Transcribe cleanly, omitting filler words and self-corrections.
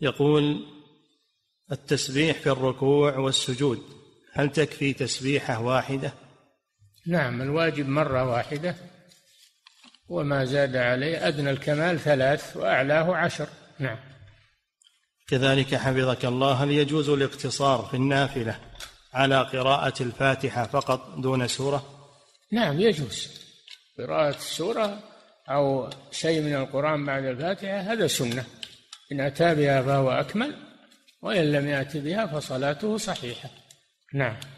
يقول: التسبيح في الركوع والسجود هل تكفي تسبيحة واحدة؟ نعم، الواجب مرة واحدة، وما زاد عليه. أدنى الكمال 3 وأعلاه 10. نعم. كذلك حفظك الله، هل يجوز الاقتصار في النافلة على قراءة الفاتحة فقط دون سورة؟ نعم يجوز، قراءة السورة أو شيء من القرآن بعد الفاتحة هذا سنة، إن أتى بها فهو أكمل، وإن لم يأت بها فصلاته صحيحة. نعم.